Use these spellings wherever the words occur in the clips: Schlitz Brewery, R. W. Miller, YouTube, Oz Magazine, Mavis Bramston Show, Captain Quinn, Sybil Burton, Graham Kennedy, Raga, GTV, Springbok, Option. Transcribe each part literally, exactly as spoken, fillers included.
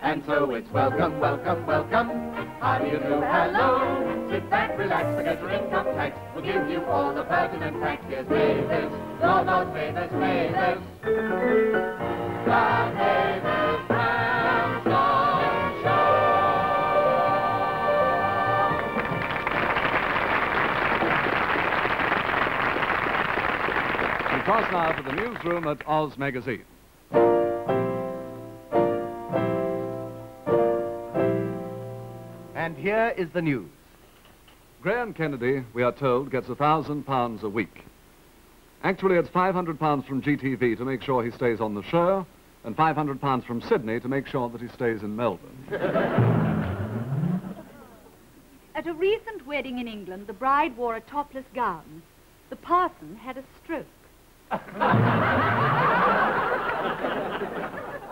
And so it's welcome, welcome, welcome. How do you do? Hello. Sit back, relax, forget your income tax. We'll give you all the pertinent facts. Here's Mavis. No, not Mavis, Mavis. The Mavis Bramston Show. And cross now to the newsroom at Oz Magazine. And here is the news. Graham Kennedy, we are told, gets one thousand pounds a week. Actually, it's five hundred pounds from G T V to make sure he stays on the show, and five hundred pounds from Sydney to make sure that he stays in Melbourne. At a recent wedding in England, the bride wore a topless gown. The parson had a stroke.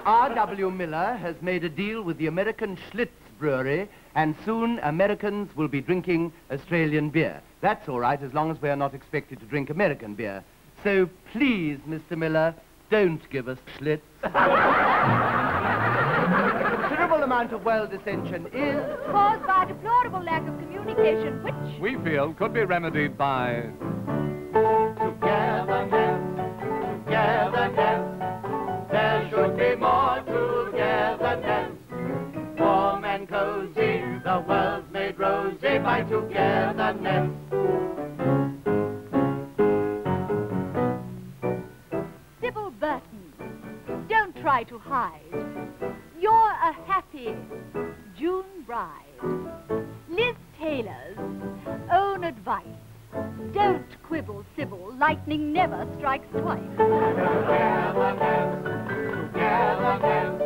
R. W. Miller has made a deal with the American Schlitz Brewery, and soon Americans will be drinking Australian beer. That's all right, as long as we're not expected to drink American beer. So please, Mister Miller, don't give us Schlitz. A terrible amount of world dissension is caused by a deplorable lack of communication, which we feel could be remedied by togetherness, togetherness. There should be more togetherness. Warm and cozy, the world's made rosy by togetherness. Sybil Burton, don't try to hide. You're a happy June bride. Liz Taylor's own advice. Don't quibble, Sybil. Lightning never strikes twice. Togetherness, togetherness.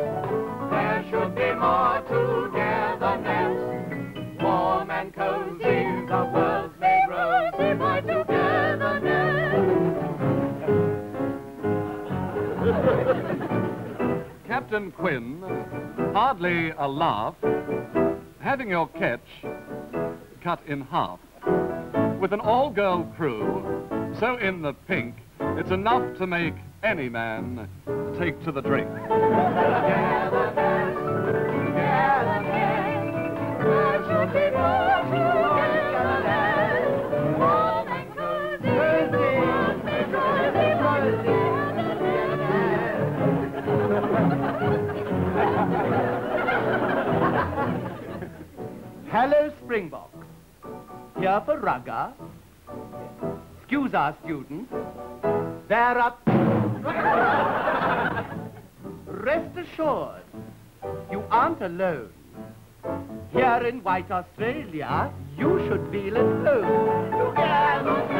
There should be more togetherness. Warm and cozy, the world's made rosy by togetherness. Captain Quinn, hardly a laugh, having your catch cut in half. With an all-girl crew, so in the pink, it's enough to make any man take to the drink. Hello, Springbok. Here for Raga. Excuse our students. They're up. Rest assured, you aren't alone. Here in White Australia, you should feel at home. Together.